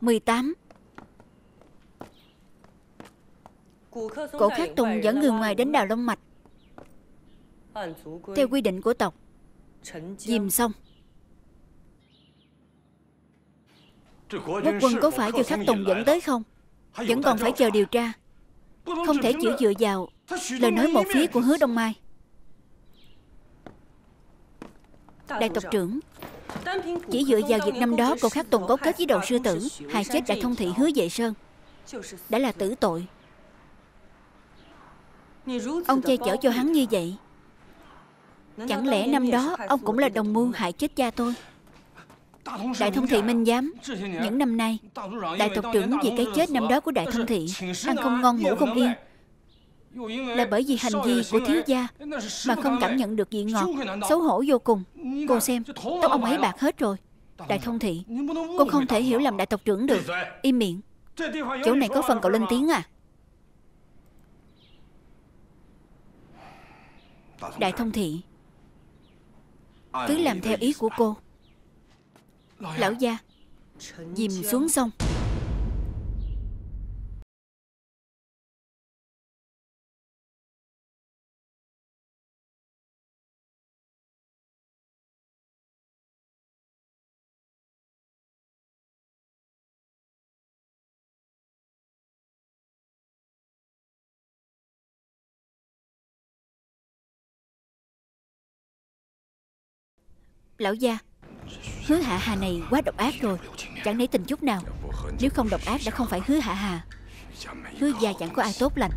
18. Cổ Khắc Tùng dẫn người ngoài đến đào Long Mạch. Theo quy định của tộc Diềm Sông. Quốc quân có phải do Khắc Tùng dẫn tới không? Vẫn còn phải chờ điều tra. Không thể chỉ dựa vào lời nói một phía của Hứa Đông Mai. Đại tộc trưởng, chỉ dựa vào việc năm đó Cổ Khắc Tùng cấu kết với đầu sư tử, hại chết Đại Thông Thị Hứa Vệ Sơn, đã là tử tội. Ông che chở cho hắn như vậy, chẳng lẽ năm đó ông cũng là đồng mưu hại chết cha tôi? Đại Thông Thị minh giám, những năm nay Đại tộc trưởng vì cái chết năm đó của Đại Thông Thị ăn không ngon ngủ không yên, là bởi vì hành vi của thiếu gia mà không cảm nhận được vị ngọt, xấu hổ vô cùng. Cô xem, tóc ông ấy bạc hết rồi. Đại Thông Thị, cô không thể hiểu lầm đại tộc trưởng được. Im miệng. Chỗ này có phần cậu lên tiếng à? Đại Thông Thị, cứ làm theo ý của cô. Lão gia, dìm xuống sông. Lão gia, Hứa Hạ Hà này quá độc ác rồi, chẳng nể tình chút nào. Nếu không độc ác đã không phải Hứa Hạ Hà. Hứa gia chẳng có ai tốt lành.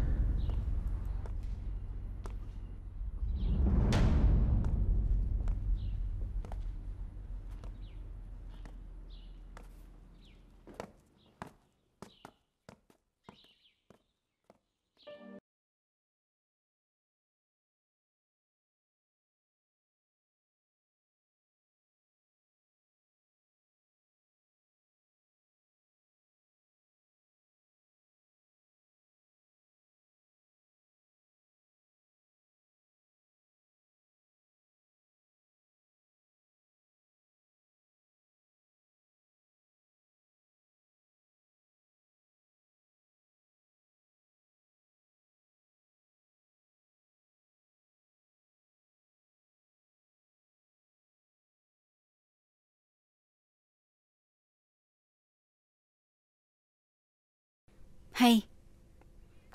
Hay.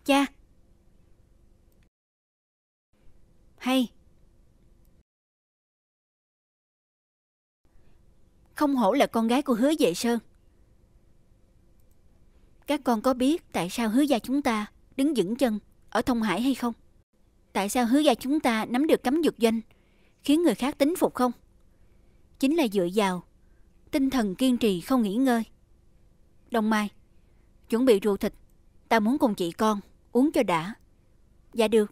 Cha. Hay. Không hổ là con gái của Hứa Vệ Sơn. Các con có biết tại sao Hứa gia chúng ta đứng vững chân ở Thông Hải hay không? Tại sao Hứa gia chúng ta nắm được cấm dược doanh, khiến người khác tín phục không? Chính là dựa vào tinh thần kiên trì không nghỉ ngơi. Đông Mai, chuẩn bị rượu thịt, ta muốn cùng chị con uống cho đã. Dạ được.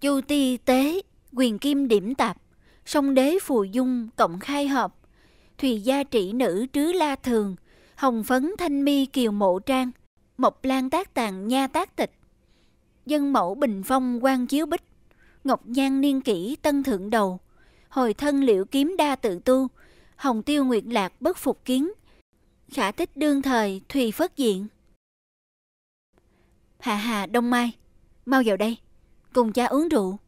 Chu ti tế, quyền kim điểm tạp, sông đế phù dung cộng khai hợp, thùy gia trị nữ trứ la thường, hồng phấn thanh mi kiều mộ trang, mộc lan tác tàn nha tác tịch, dân mẫu bình phong quan chiếu bích, ngọc nhan niên kỷ tân thượng đầu, hồi thân liệu kiếm đa tự tu, hồng tiêu nguyệt lạc bất phục kiến, khả tích đương thời thùy phất diện. Hạ Hà, Đông Mai, mau vào đây, cùng cha uống rượu.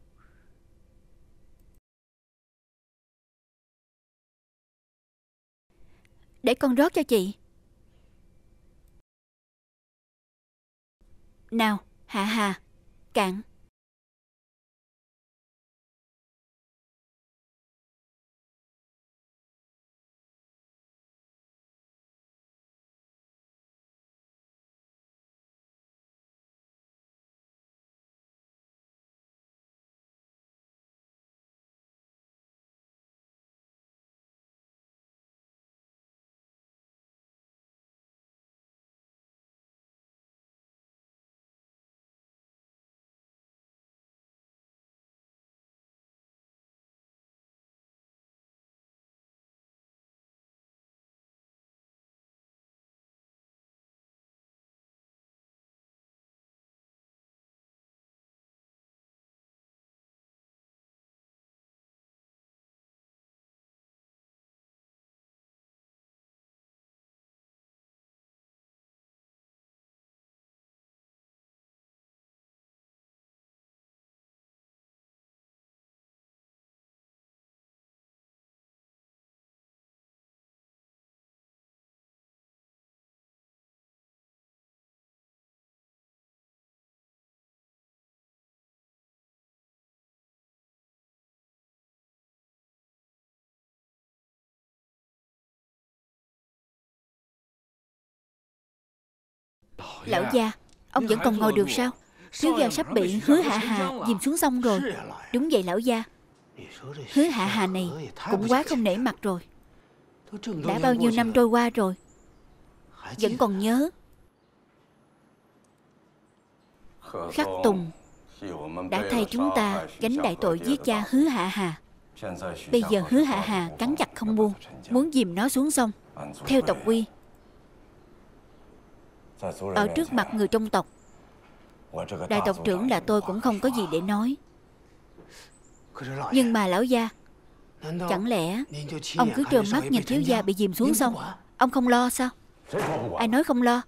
Để con rót cho chị. Nào, Hạ Hà, cạn. Lão gia, ông vẫn còn ngồi được sao? Thiếu gia sắp bị Hứa Hạ Hà dìm xuống sông rồi. Đúng vậy lão gia, Hứa Hạ Hà này cũng quá không nể mặt rồi. Đã bao nhiêu năm trôi qua rồi, vẫn còn nhớ. Khắc Tùng đã thay chúng ta gánh đại tội giết cha Hứa Hạ Hà. Bây giờ Hứa Hạ Hà cắn chặt không buông, muốn dìm nó xuống sông. Theo tộc quy, ở trước mặt người trong tộc, đại tộc trưởng là tôi cũng không có gì để nói. Nhưng mà lão gia, chẳng lẽ ông cứ trơ mắt nhìn thiếu gia bị dìm xuống sông, ông không lo sao? Ai nói không lo?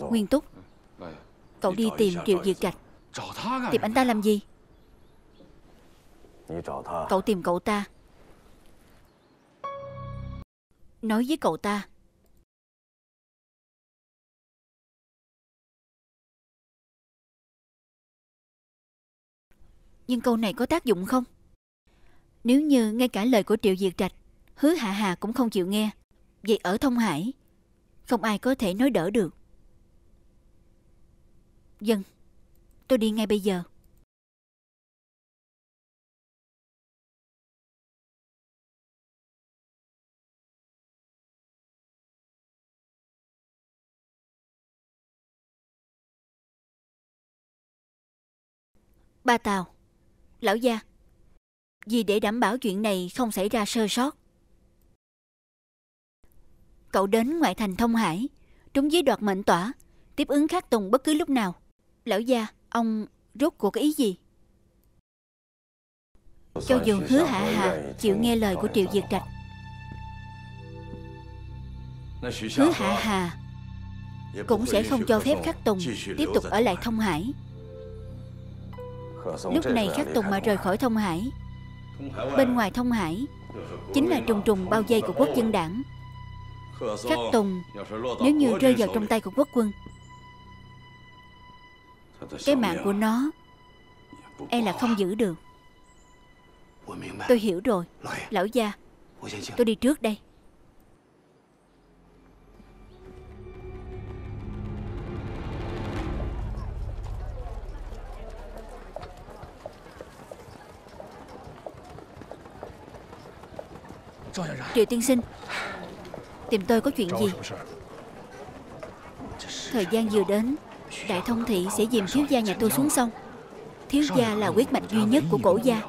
Nguyên Túc, cậu đi tìm Triệu Diệt Trạch. Tìm anh ta làm gì? Cậu tìm cậu ta, nói với cậu ta nhưng câu này có tác dụng không? Nếu như ngay cả lời của Triệu Diệt Trạch, Hứa Hạ Hà cũng không chịu nghe, vậy ở Thông Hải không ai có thể nói đỡ được. Dân, tôi đi ngay bây giờ. Ba Tào, lão gia, vì để đảm bảo chuyện này không xảy ra sơ sót, cậu đến ngoại thành Thông Hải, trúng dưới đoạt mệnh tỏa, tiếp ứng Khắc Tùng bất cứ lúc nào. Lão gia, ông rốt cuộc ý gì? Cho dù Hứa Hạ Hà chịu nghe lời của Triệu Diệt Trạch, Hứa Hạ Hà cũng sẽ không cho phép Khắc Tùng tiếp tục ở lại Thông Hải. Lúc này Khắc Tùng mà rời khỏi Thông Hải, bên ngoài Thông Hải chính là trùng trùng bao vây của quốc dân đảng. Khắc Tùng nếu như rơi vào trong tay của quốc quân, cái mạng của nó e là không giữ được. Tôi hiểu rồi lão gia, tôi đi trước đây. Triệu tiên sinh, tìm tôi có chuyện gì? Thời gian vừa đến, Đại Thông Thị sẽ dìm thiếu gia nhà tôi xuống sông. Thiếu gia là huyết mạch duy nhất của Cổ gia.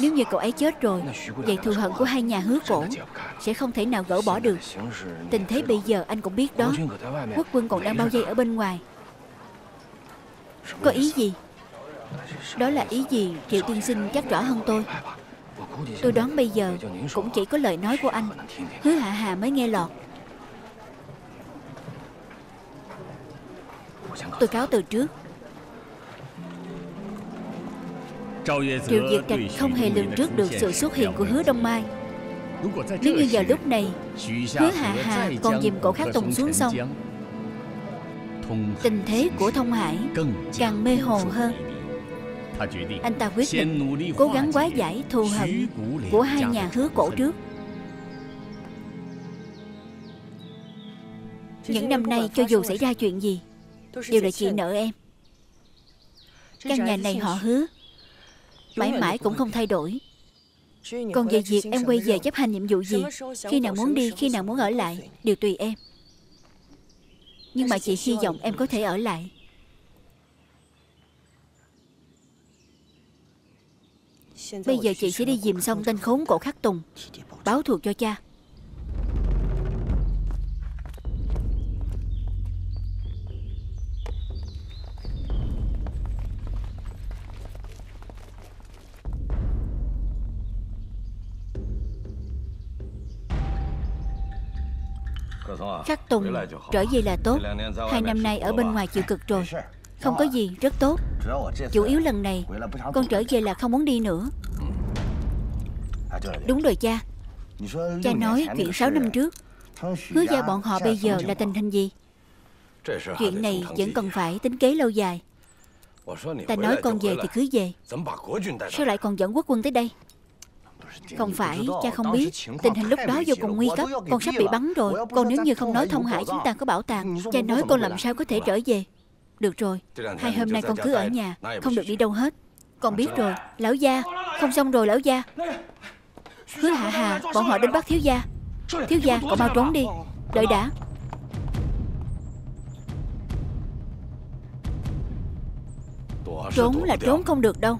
Nếu như cậu ấy chết rồi, vậy thù hận của hai nhà Hứa Cổ sẽ không thể nào gỡ bỏ được. Tình thế bây giờ anh cũng biết đó, quốc quân còn đang bao vây ở bên ngoài. Có ý gì? Đó là ý gì Triệu tiên sinh chắc rõ hơn tôi. Tôi đoán bây giờ cũng chỉ có lời nói của anh, Hứa Hạ Hà mới nghe lọt. Tôi cáo từ trước. Triệu Diệt Trạch không hề lường trước được sự xuất hiện của Hứa Đông Mai. Nếu như giờ lúc này Hứa Hạ Hà còn dìm Cổ Khắc Tùng xuống sông, tình thế của Thông Hải càng mê hồ hơn. Anh ta quyết định cố gắng hóa giải thù hận của hai nhà Hứa Cổ trước. Những năm nay cho dù xảy ra chuyện gì đều là chị nợ em. Căn nhà này họ Hứa mãi mãi cũng không thay đổi. Còn về việc em quay về chấp hành nhiệm vụ gì, khi nào muốn đi, khi nào muốn ở lại, đều tùy em. Nhưng mà chị hy vọng em có thể ở lại. Bây giờ chị sẽ đi dìm xong tên khốn Cổ Khắc Tùng, báo thù cho cha. Khắc Tùng trở về là tốt. 2 năm nay ở bên ngoài chịu cực rồi, không có gì, rất tốt. Chủ yếu lần này con trở về là không muốn đi nữa. Đúng rồi cha, cha nói chuyện 6 năm trước Hứa gia bọn họ bây giờ là tình hình gì? Chuyện này vẫn cần phải tính kế lâu dài. Ta nói con về thì cứ về, sao lại còn dẫn quốc quân tới đây? Không phải, cha không biết. Tình hình lúc đó vô cùng nguy cấp. Con sắp bị bắn rồi. Con nếu như không nói Thông Hải chúng ta có bảo tàng, cha nói con làm sao có thể trở về. Được rồi, hai hôm nay con cứ ở nhà, không được đi đâu hết. Con biết rồi. Lão gia, không xong rồi lão gia. Hứa Hạ Hà, bọn họ đến bắt thiếu gia. Thiếu gia, cậu mau trốn đi. Đợi đã. Trốn là trốn không được đâu.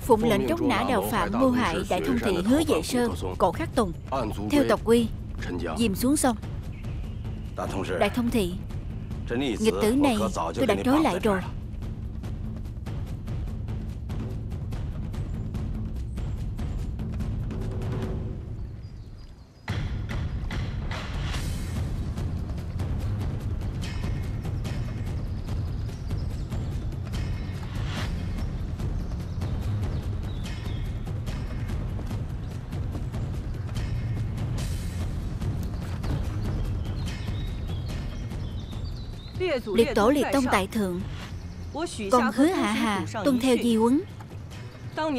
Phụng lệnh tróc nã đào phạm mưu hại Đại Thông Thị Hứa Vệ Sơn, Cổ Khắc Tùng, theo tộc quy dìm xuống sông. Đại Thông Thị, nghịch tử này tôi đã trói lại rồi. Liệt tổ liệt tông tại thượng, con Hứa Hạ Hà tuân theo di huấn.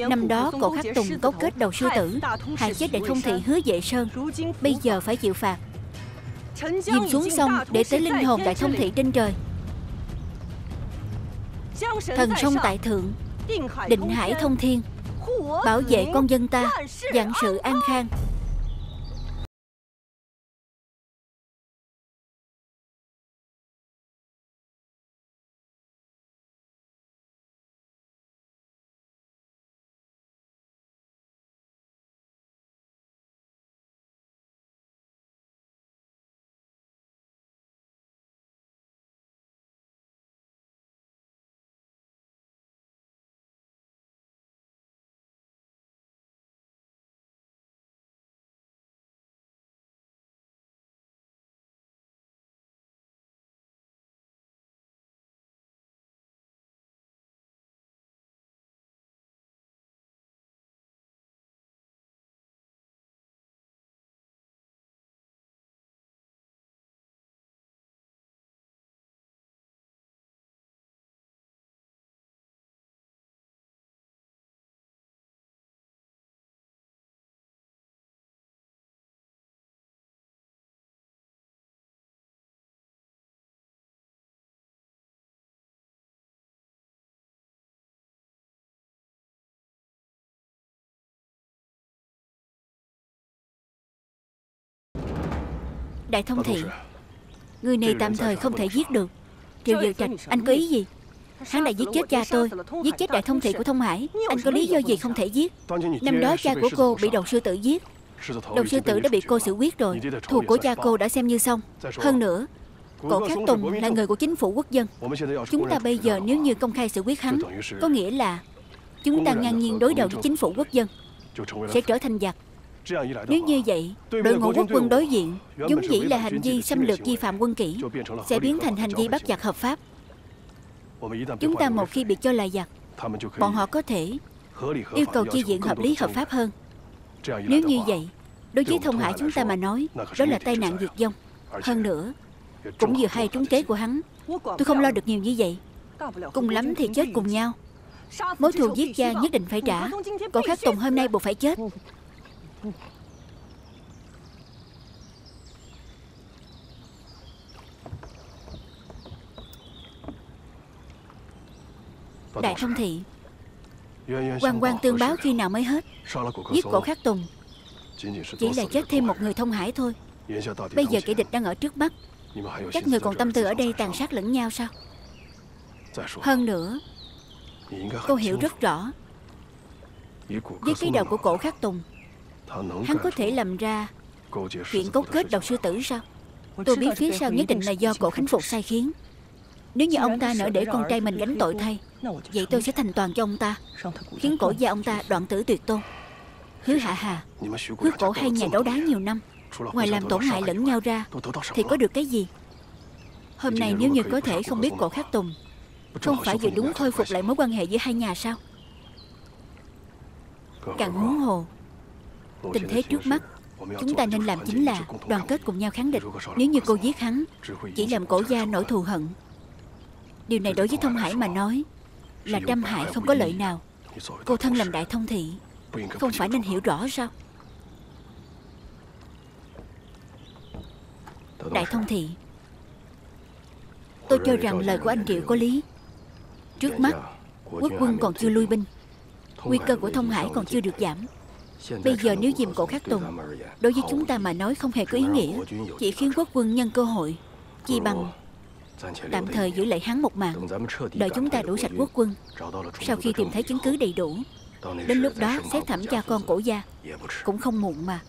Năm đó Cổ Khắc Tùng cấu kết đầu sư tử, hại chết Đại Thông Thị Hứa Vệ Sơn, bây giờ phải chịu phạt. Dìm xuống sông để tới linh hồn Đại Thông Thị trên trời. Thần sông tại thượng, định hải thông thiên, bảo vệ con dân ta, vạn sự an khang. Đại Thông Thị, người này tạm thời không thể giết được. Triệu Diệt Trạch, anh có ý gì? Hắn đã giết chết cha tôi, giết chết Đại Thông Thị của Thông Hải. Anh có lý do gì không thể giết? Năm đó cha của cô bị đầu sư tử giết. Đầu sư tử đã bị cô xử quyết rồi. Thù của cha cô đã xem như xong. Hơn nữa, Cổ Khắc Tùng là người của chính phủ quốc dân. Chúng ta bây giờ nếu như công khai xử quyết hắn, có nghĩa là chúng ta ngang nhiên đối đầu với chính phủ quốc dân, sẽ trở thành giặc. Nếu như vậy, đội ngũ quốc quân đối diện giống dĩ là hành vi xâm lược vi phạm quân kỷ, sẽ biến thành hành vi bắt giặc hợp pháp. Chúng ta một khi bị cho là giặc, bọn họ có thể yêu cầu chi viện hợp lý hợp pháp hơn. Nếu như vậy, đối với Thông Hải chúng ta mà nói, đó là tai nạn diệt vong. Hơn nữa, cũng vừa hay trúng kế của hắn. Tôi không lo được nhiều như vậy. Cùng lắm thì chết cùng nhau. Mối thù giết cha nhất định phải trả. Cổ Khắc Tùng hôm nay buộc phải chết. Đại Thông Thị, quan quan tương báo khi nào mới hết? Giết Cổ Khắc Tùng chỉ là chết thêm một người Thông Hải thôi. Bây giờ kẻ địch đang ở trước mắt, các người còn tâm tư ở đây tàn sát lẫn nhau sao? Hơn nữa, cô hiểu rất rõ, với cái đầu của Cổ Khắc Tùng, hắn có thể làm ra chuyện cấu kết đầu sư tử sao? Tôi biết phía sau nhất định là do Cổ Khánh Phục sai khiến. Nếu như ông ta nỡ để con trai mình gánh tội thay, vậy tôi sẽ thành toàn cho ông ta, khiến cổ gia ông ta đoạn tử tuyệt tôn. Hứa Hạ Hà, Hứa Cổ hai nhà đấu đá nhiều năm, ngoài làm tổn hại lẫn nhau ra thì có được cái gì? Hôm nay nếu như có thể không biết Cổ Khắc Tùng, không phải vừa đúng khôi phục lại mối quan hệ giữa hai nhà sao? Càng huống hồ tình thế trước mắt, chúng ta nên làm chính là đoàn kết cùng nhau kháng địch. Nếu như cô giết hắn, chỉ làm cổ gia nổi thù hận. Điều này đối với Thông Hải mà nói là trăm hại không có lợi nào. Cô thân làm Đại Thông Thị, không phải nên hiểu rõ sao? Đại Thông Thị, tôi cho rằng lời của anh Triệu có lý. Trước mắt quốc quân còn chưa lui binh, nguy cơ của Thông Hải còn chưa được giảm. Bây giờ nếu dìm Cổ Khắc Tùng, đối với chúng ta mà nói không hề có ý nghĩa, chỉ khiến quốc quân nhân cơ hội, chi bằng tạm thời giữ lại hắn một mạng. Đợi chúng ta đuổi sạch quốc quân, sau khi tìm thấy chứng cứ đầy đủ, đến lúc đó xét thẩm cha con cổ gia cũng không muộn mà.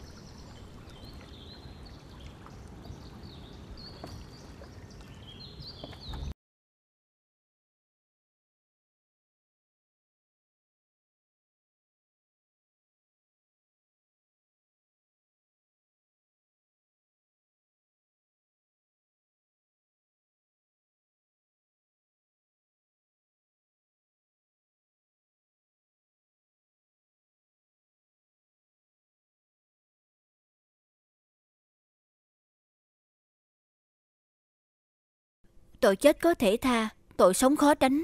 Tội chết có thể tha, tội sống khó tránh.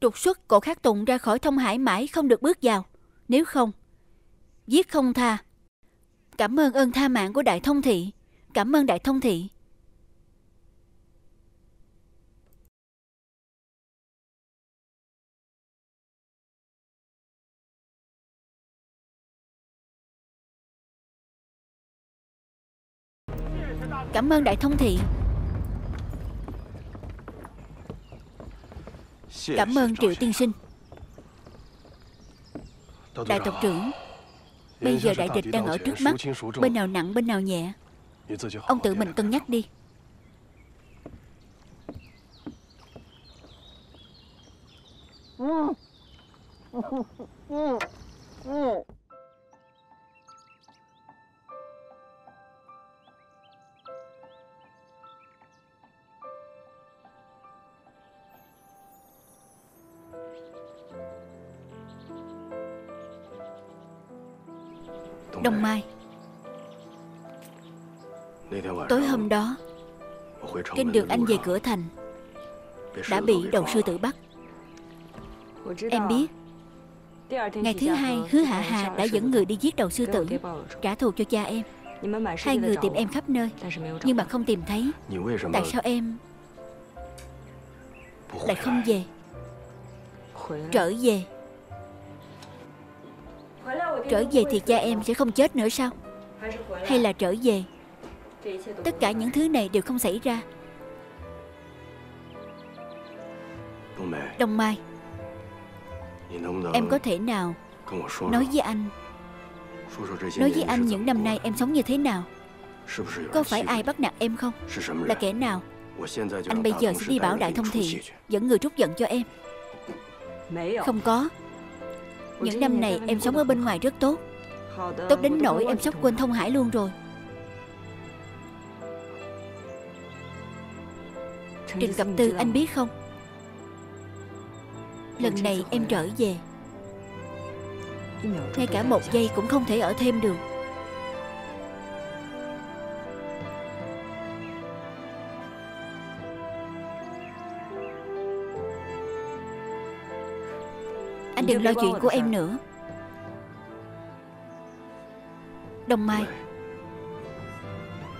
Trục xuất Cổ Khắc Tùng ra khỏi Thông Hải, mãi không được bước vào. Nếu không, giết không tha. Cảm ơn ơn tha mạng của Đại Thông Thị. Cảm ơn Đại Thông Thị. Cảm ơn Đại Thông Thị. Cảm ơn Triệu tiên sinh. Đại tộc trưởng, bây giờ đại địch đang ở trước mắt, bên nào nặng bên nào nhẹ, ông tự mình cân nhắc đi. Đông Mai, tối hôm đó trên đường anh về cửa thành đã bị đầu sư tử bắt. Em biết ngày thứ hai Hứa Hạ Hà đã dẫn người đi giết đầu sư tử trả thù cho cha em. Hai người tìm em khắp nơi nhưng mà không tìm thấy. Tại sao em lại không về? Trở về thì cha em sẽ không chết nữa sao? Hay là trở về tất cả những thứ này đều không xảy ra? Đông Mai, em có thể nào nói với anh những năm nay em sống như thế nào? Có phải ai bắt nạt em không? Là kẻ nào? Anh bây giờ sẽ đi bảo Đại Thông Thị dẫn người trút giận cho em. Không có. Những năm này em sống ở bên ngoài rất tốt, tốt đến nỗi em sắp quên Thông Hải luôn rồi. Trình Cẩm Tư, anh biết không? Lần này em trở về, ngay cả một giây cũng không thể ở thêm được. Anh đừng lo chuyện của em nữa. Đông Mai,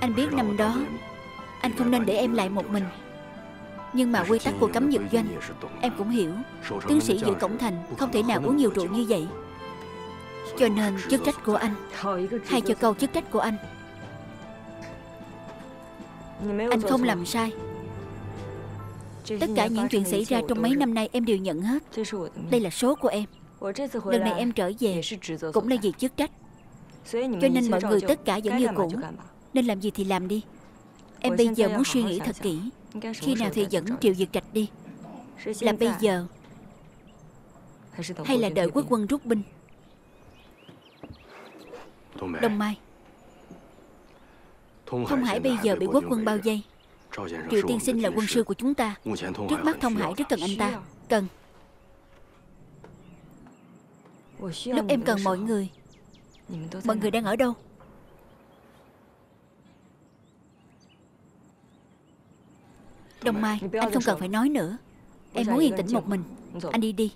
anh biết năm đó anh không nên để em lại một mình, nhưng mà quy tắc của cấm dược doanh em cũng hiểu. Tướng sĩ giữ cổng thành không thể nào uống nhiều rượu như vậy, cho nên chức trách của anh, hay cho câu chức trách của anh không làm sai. Tất cả những chuyện xảy ra trong mấy năm nay em đều nhận hết. Đây là số của em. Lần này em trở về cũng là vì chức trách, cho nên mọi người tất cả vẫn như cũ. Nên làm gì thì làm đi. Em bây giờ muốn suy nghĩ thật kỹ. Khi nào thì dẫn Triệu Diệt Trạch đi? Là bây giờ hay là đợi quốc quân rút binh? Đông Mai, Thông Hải bây giờ bị quốc quân bao vây. Triệu tiên sinh là quân sư của chúng ta. Trước mắt Thông Hải rất cần anh ta. Cần. Lúc em cần mọi người, mọi người đang ở đâu? Đông Mai, anh không cần phải nói nữa. Em muốn yên tĩnh một mình. Anh đi đi.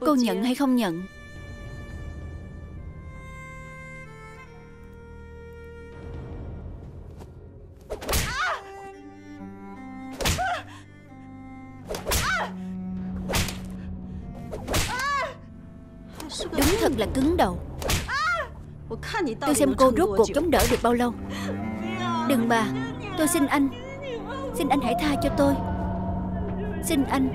Cô nhận hay không nhận? Đúng thật là cứng đầu. Tôi xem cô rốt cuộc chống đỡ được bao lâu. Đừng bà, tôi xin anh. Xin anh hãy tha cho tôi. Xin anh.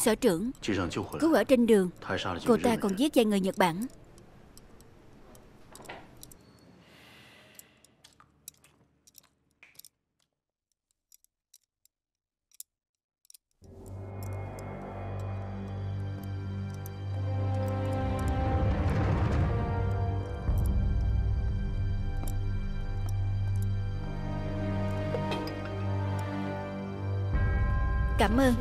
Sở trưởng, cứu ở trên đường, cô ta còn giết vài người Nhật Bản. Cảm ơn.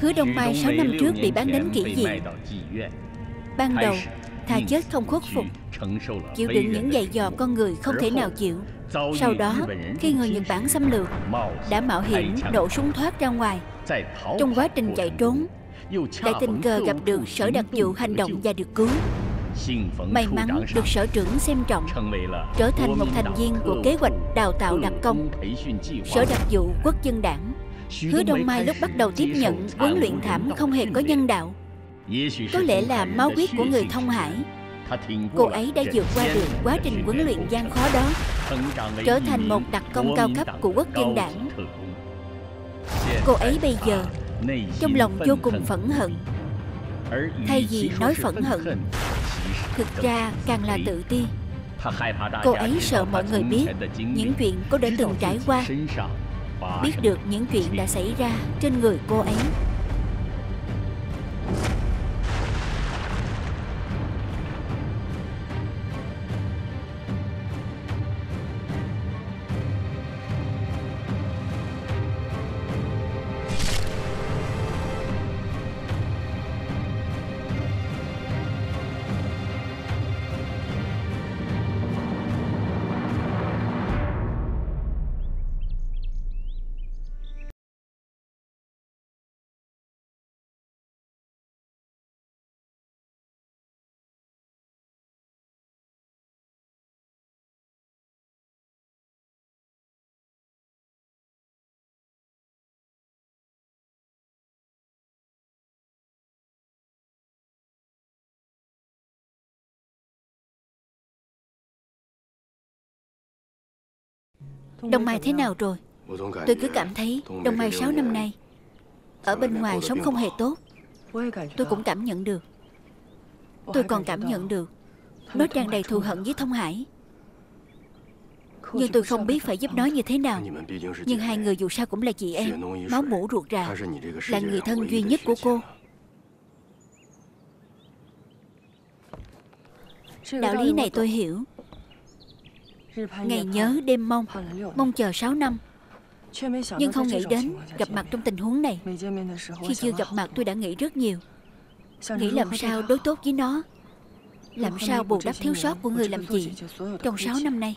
Hứa Đông Mai 6 năm trước bị bán đến kỹ viện. Ban đầu, thà chết không khuất phục, chịu đựng những dạy dò con người không thể nào chịu. Sau đó, khi người Nhật Bản xâm lược, đã mạo hiểm nổ súng thoát ra ngoài. Trong quá trình chạy trốn, lại tình cờ gặp được sở đặc vụ hành động và được cứu. May mắn được sở trưởng xem trọng, trở thành một thành viên của kế hoạch đào tạo đặc công, sở đặc vụ quốc dân đảng. Hứa Đông Mai lúc bắt đầu tiếp nhận huấn luyện thảm không hề có nhân đạo. Có lẽ là máu huyết của người Thông Hải. Cô ấy đã vượt qua được quá trình huấn luyện gian khó đó, trở thành một đặc công cao cấp của quốc dân đảng. Cô ấy bây giờ trong lòng vô cùng phẫn hận. Thay vì nói phẫn hận, thực ra càng là tự ti. Cô ấy sợ mọi người biết những chuyện cô đã từng trải qua, biết được những chuyện đã xảy ra trên người cô ấy. Đông Mai thế nào rồi? Tôi cứ cảm thấy Đông Mai 6 năm nay ở bên ngoài sống không hề tốt. Tôi cũng cảm nhận được. Tôi còn cảm nhận được nó tràn đầy thù hận với Thông Hải. Nhưng tôi không biết phải giúp nó như thế nào. Nhưng hai người dù sao cũng là chị em, máu mủ ruột rà, là người thân duy nhất của cô. Đạo lý này tôi hiểu. Ngày nhớ đêm mong, mong chờ 6 năm, nhưng không nghĩ đến gặp mặt trong tình huống này. Khi chưa gặp mặt tôi đã nghĩ rất nhiều. Nghĩ làm sao đối tốt với nó, làm sao bù đắp thiếu sót của người làm chị trong 6 năm nay.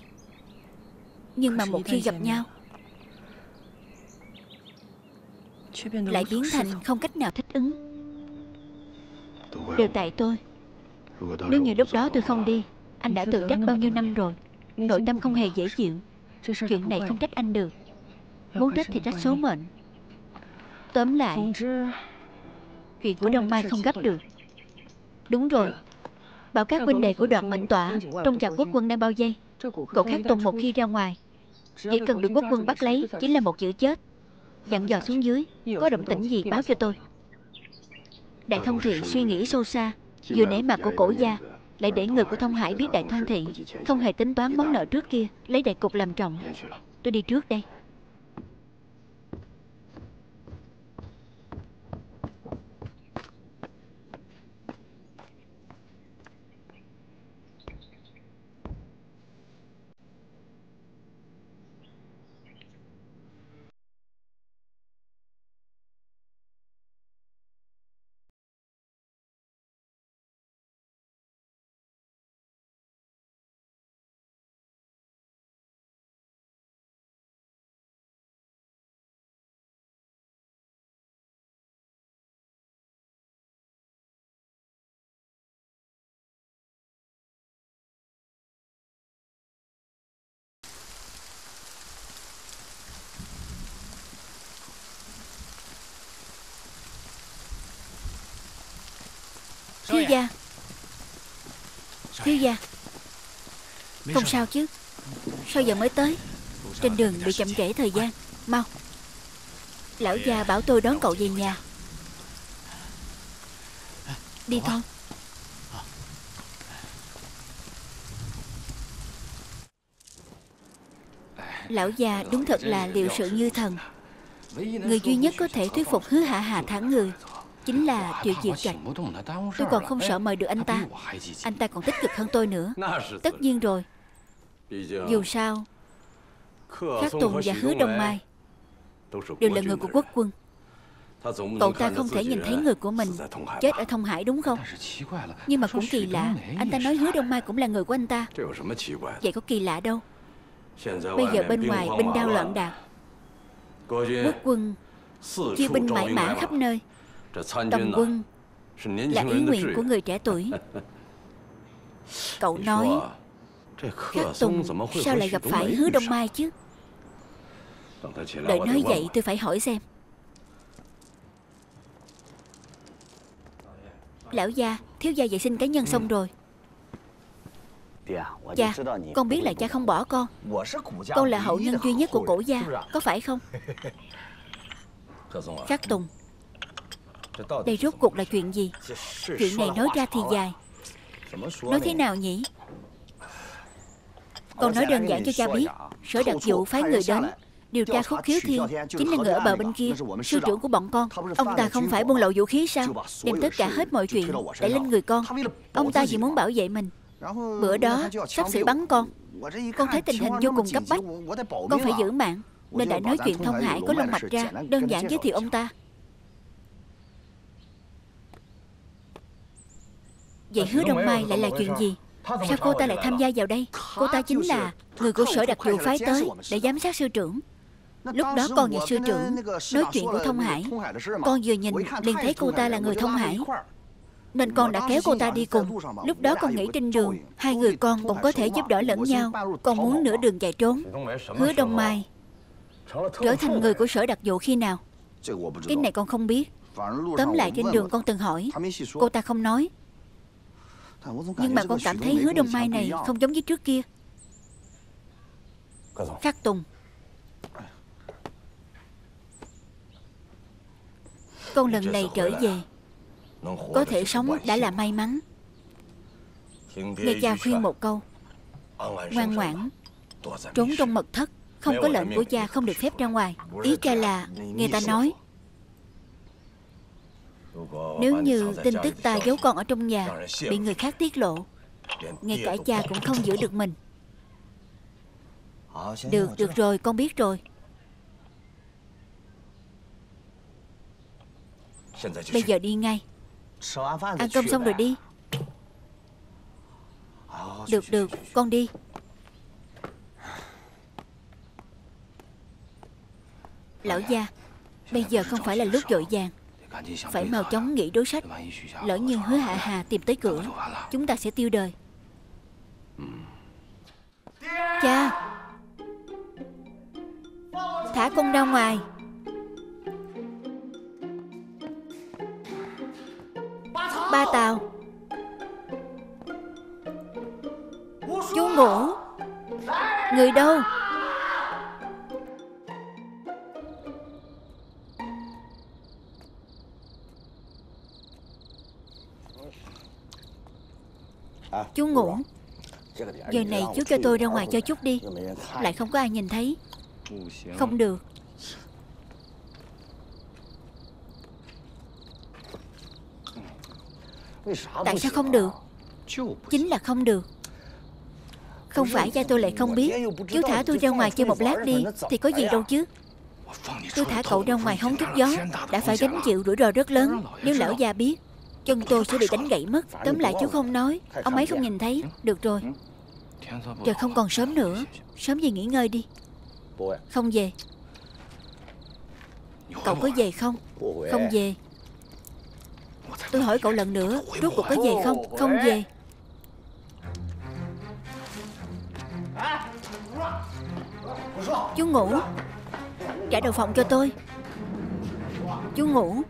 Nhưng mà một khi gặp nhau lại biến thành không cách nào thích ứng. Đều tại tôi. Nếu như lúc đó tôi không đi, anh đã tự trách bao nhiêu năm rồi. Nội tâm không hề dễ chịu. Chuyện này không trách anh được. Muốn trách thì trách số mệnh. Tóm lại, chuyện của Đông Mai không gấp được. Đúng rồi, bảo các huynh đệ của Đoạn Mệnh Tọa trong trại quốc quân đang bao vây. Cổ Khắc Tùng một khi ra ngoài, chỉ cần được quốc quân bắt lấy chính là một chữ chết. Dặn dò xuống dưới, có động tĩnh gì báo cho tôi. Đại Thông Thị suy nghĩ sâu xa. Vừa nể mặt của Cổ gia, lại để người của Thông Hải biết Đại Thông Thị không hề tính toán món nợ trước kia, lấy đại cục làm trọng. Tôi đi trước đây. Thiếu gia, không sao chứ? Sao giờ mới tới? Trên đường bị chậm trễ thời gian. Mau. Lão gia bảo tôi đón cậu về nhà. Đi thôi. Lão gia đúng thật là liệu sự như thần. Người duy nhất có thể thuyết phục Hứa Hạ Hà thả người chính là Triệu Diệt Trạch. Tôi còn không sợ mời được anh ta. Anh ta còn tích cực hơn tôi nữa. Tất nhiên rồi. Dù sao Khắc Tùng và Hứa Đông Mai đều là người của quốc quân. Cậu ta không thể nhìn thấy người của mình chết ở Thông Hải đúng không? Nhưng mà cũng kỳ lạ, anh ta nói Hứa Đông Mai cũng là người của anh ta. Vậy có kỳ lạ đâu. Bây giờ bên ngoài binh đao loạn đạc, quốc quân chia binh mãi mã khắp nơi. Tòng quân là ý nguyện của người trẻ tuổi. Cậu nói Khắc Tùng sao lại gặp phải Hứa Đông Mai chứ? Đợi nói vậy tôi phải hỏi xem. Lão gia, thiếu gia vệ sinh cá nhân xong rồi. Cha, con biết là cha không bỏ con. Con là hậu nhân duy nhất của Cổ gia, có phải không? Khắc Tùng, đây rốt cuộc là chuyện gì? Chuyện này nói ra thì dài. Nói thế nào nhỉ? Con nói đơn giản cho cha biết. Sở đặc vụ phái người đến điều tra Khúc Kiêu Thiên, chính là người ở bờ bên kia, sư trưởng của bọn con. Ông ta không phải buôn lậu vũ khí sao? Đem tất cả hết mọi chuyện đẩy lên người con. Ông ta chỉ muốn bảo vệ mình. Bữa đó sắp sửa bắn con. Con thấy tình hình vô cùng cấp bách, con phải giữ mạng, nên đã nói chuyện Thông Hải có lông mạch ra, đơn giản giới thiệu ông ta. Vậy Hứa Đông Mai lại là chuyện gì? Sao cô ta lại tham gia vào đây? Cô ta chính là người của sở đặc vụ phái tới để giám sát sư trưởng. Lúc đó con và sư trưởng nói chuyện của Thông Hải. Con vừa nhìn liền thấy cô ta là người Thông Hải, nên con đã kéo cô ta đi cùng. Lúc đó con nghĩ trên đường hai người con cũng có thể giúp đỡ lẫn nhau. Con muốn nửa đường chạy trốn. Hứa Đông Mai trở thành người của sở đặc vụ khi nào? Cái này con không biết. Tóm lại trên đường con từng hỏi, cô ta không nói. Nhưng mà con cảm thấy Hứa Đông Mai này không giống với trước kia. Khắc Tùng, Con lần này trở về có thể sống đã là may mắn. Nghe cha khuyên một câu, ngoan ngoãn trốn trong mật thất, không có lệnh của cha không được phép ra ngoài. Ý cha là nghe ta nói, nếu như tin tức ta giấu con ở trong nhà bị người khác tiết lộ, ngay cả cha cũng không giữ được mình. Được rồi, con biết rồi. Bây giờ đi ngay. Ăn cơm xong rồi đi. Được, con đi. Lão gia, bây giờ không phải là lúc vội vàng, phải mau chóng nghĩ đối sách. Lỡ như Hứa Hạ Hà tìm tới cửa, chúng ta sẽ tiêu đời. Cha, thả con ra ngoài. Ba Tàu, chú Ngủ, người đâu? Chú Ngủ, giờ này chú cho tôi ra ngoài cho chút đi. Lại không có ai nhìn thấy. Không được. Tại sao không được? Chính là không được. Không phải cha tôi lại không biết. Chú thả tôi ra ngoài chơi một lát đi thì có gì đâu chứ. Tôi thả cậu ra ngoài hóng thuốc gió đã phải gánh chịu rủi ro rất lớn. Nếu lão già biết, chân tôi sẽ bị đánh gãy mất. Tóm lại chú không nói, ông ấy không nhìn thấy. Được rồi, trời không còn sớm nữa, sớm về nghỉ ngơi đi. Không về. Cậu có về không? Không về. Tôi hỏi cậu lần nữa, rốt cuộc có về không? Không về. Chú Ngủ, trả đầu phòng cho tôi. Chú Ngủ.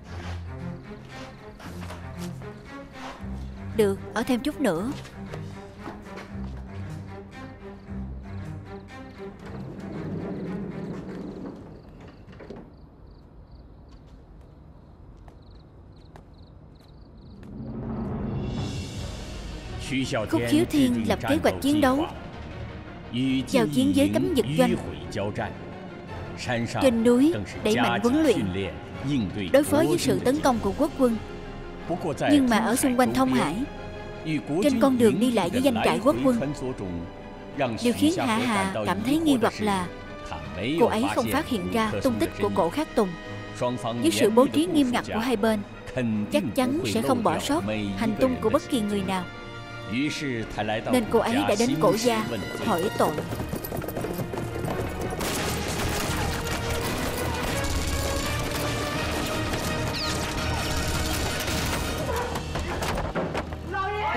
Được, ở thêm chút nữa. Khúc Kiêu Thiên lập kế hoạch chiến đấu, giao chiến với cấm vực doanh. Trên núi đẩy mạnh huấn luyện, đối phó với sự tấn công của quốc quân. Nhưng mà ở xung quanh Thông Hải, trên con đường đi lại với danh trại quốc quân, điều khiến Hạ Hà cảm thấy nghi hoặc là cô ấy không phát hiện ra tung tích của Cổ Khắc Tùng. Với sự bố trí nghiêm ngặt của hai bên, chắc chắn sẽ không bỏ sót hành tung của bất kỳ người nào. Nên cô ấy đã đến Cổ gia hỏi tội.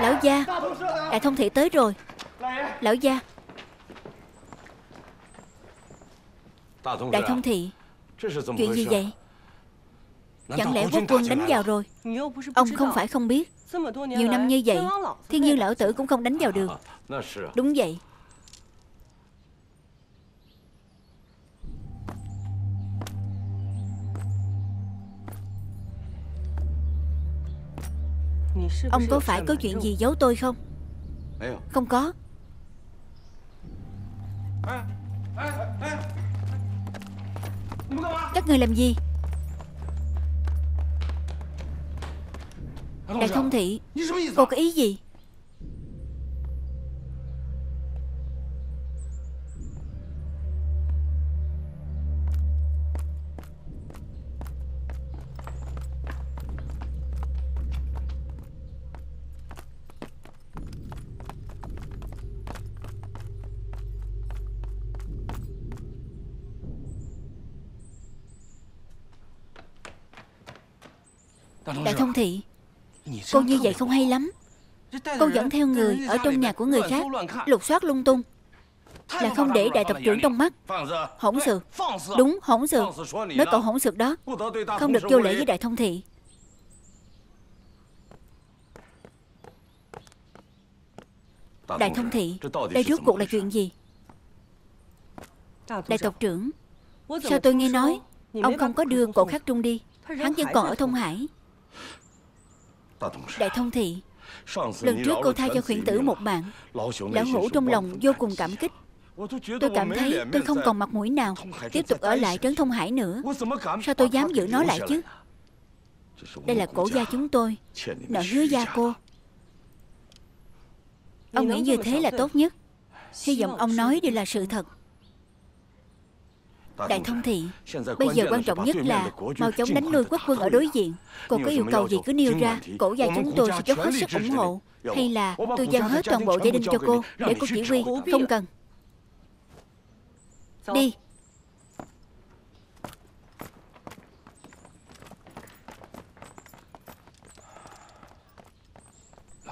Lão gia, Đại Thông Thị tới rồi. Lão gia. Đại Thông Thị, chuyện gì vậy? Chẳng lẽ quốc quân đánh vào rồi? Ông không phải không biết, nhiều năm như vậy Thiên Nhiên lão tử cũng không đánh vào được. Đúng vậy. Ông có phải có chuyện gì giấu tôi không? Không có. Các người làm gì? Đại Thông Thị, cô có ý gì? Đại Thông Thị, cô như vậy không hay lắm. Cô dẫn theo người ở trong nhà của người khác, lục soát lung tung, là không để đại tộc trưởng trong mắt. Hỗn sự. Đúng, hỗn sự. Nói cậu hỗn sự đó, không được vô lễ với Đại Thông Thị. Đại Thông Thị, đây rốt cuộc là chuyện gì? Đại tộc trưởng, sao tôi nghe nói ông không có đưa Cổ Khắc Trung đi? Hắn vẫn còn ở Thông Hải. Đại Thông Thị, lần trước cô tha cho khuyển tử một bạn, lão hủ trong lòng vô cùng cảm kích. Tôi cảm thấy tôi không còn mặt mũi nào tiếp tục ở lại trấn Thông Hải nữa. Sao tôi dám giữ nó lại chứ? Đây là Cổ gia chúng tôi, nợ Hứa gia cô. Ông nghĩ như thế là tốt nhất. Hy vọng ông nói đều là sự thật. Đại Thông Thị, bây giờ quan trọng nhất là mau chóng đánh lui quốc quân ở đối diện. Cô có yêu cầu gì cứ nêu ra, Cổ gia chúng tôi sẽ dốc hết sức ủng hộ. Hay là tôi giao hết toàn bộ gia đình cho cô để cô chỉ huy? Không cần. Đi.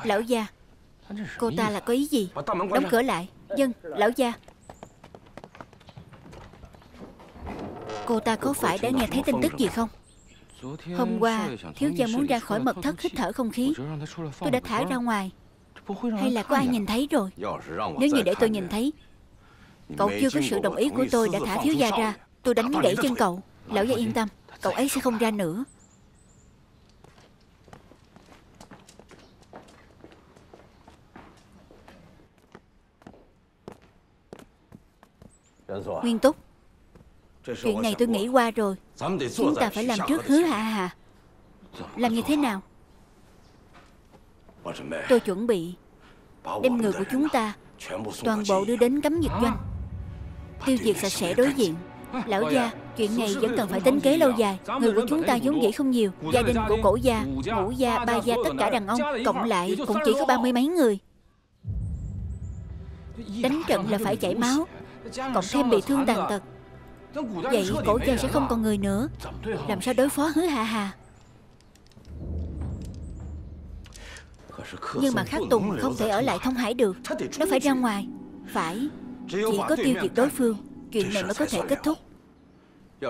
Lão gia, cô ta là có ý gì? Đóng cửa lại. Vâng, lão gia. Cô ta có phải đã nghe thấy tin tức gì không? Hôm qua, thiếu gia muốn ra khỏi mật thất hít thở không khí, tôi đã thả ra ngoài. Hay là có ai nhìn thấy rồi? Nếu như để tôi nhìn thấy. Cậu chưa có sự đồng ý của tôi đã thả thiếu gia ra, tôi đánh gãy chân cậu. Lão gia yên tâm, cậu ấy sẽ không ra nữa. Nguyên Túc, chuyện này tôi nghĩ qua rồi. Chúng ta phải làm trước Hứa Hạ Hà. Làm như thế nào? Tôi chuẩn bị đem người của chúng ta toàn bộ đưa đến cấm dịch doanh, tiêu diệt sạch sẽ đối diện. Lão gia, chuyện này vẫn cần phải tính kế lâu dài. Người của chúng ta vốn dĩ không nhiều. Gia đình của Cổ gia, Ngũ gia, Ba gia, tất cả đàn ông cộng lại cũng chỉ có 30 mấy người. Đánh trận là phải chảy máu, cộng thêm bị thương tàn tật. Vậy Cổ gia sẽ không còn người nữa. Làm sao đối phó Hứa Hạ Hà? Nhưng mà Khắc Tùng không thể ở lại Thông Hải được. Nó phải ra ngoài. Phải. Chỉ có tiêu diệt đối phương, chuyện này mới có thể kết thúc.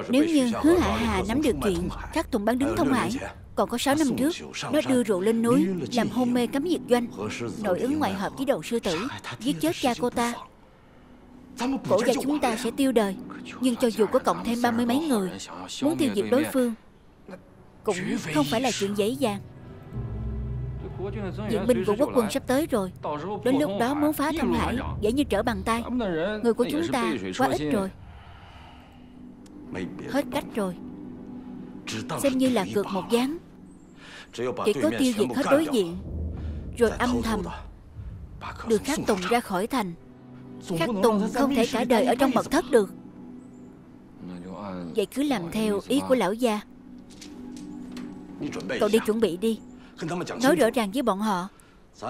Nếu như Hứa Hạ Hà nắm được chuyện Khắc Tùng bán đứng Thông Hải, còn có 6 năm trước nó đưa rượu lên núi làm hôn mê cấm diệt doanh, nội ứng ngoại hợp với đầu sư tử, giết chết cha cô ta, Cổ gia chúng ta sẽ tiêu đời. Nhưng cho dù có cộng thêm 30 mấy người, muốn tiêu diệt đối phương cũng không phải là chuyện dễ dàng. Viện binh của quốc quân sắp tới rồi, đến lúc đó muốn phá Thông Hải dễ như trở bàn tay. Người của chúng ta quá ít rồi. Hết cách rồi. Xem như là cược một ván. Chỉ có tiêu diệt hết đối diện, rồi âm thầm đưa Khắc Tùng ra khỏi thành. Khắc Tùng không thể cả đời ở trong mật thất được. Vậy cứ làm theo ý của lão gia. Cậu đi chuẩn bị đi, nói rõ ràng với bọn họ,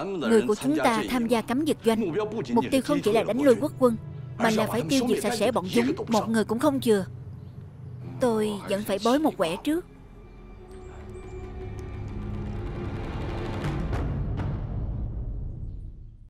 người của chúng ta tham gia cấm dịch doanh, mục tiêu không chỉ là đánh lui quốc quân, mà là phải tiêu diệt sạch sẽ bọn chúng, một người cũng không chừa. Tôi vẫn phải bói một quẻ trước.